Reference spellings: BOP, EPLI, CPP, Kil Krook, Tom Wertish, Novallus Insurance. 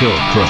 Kil Krook.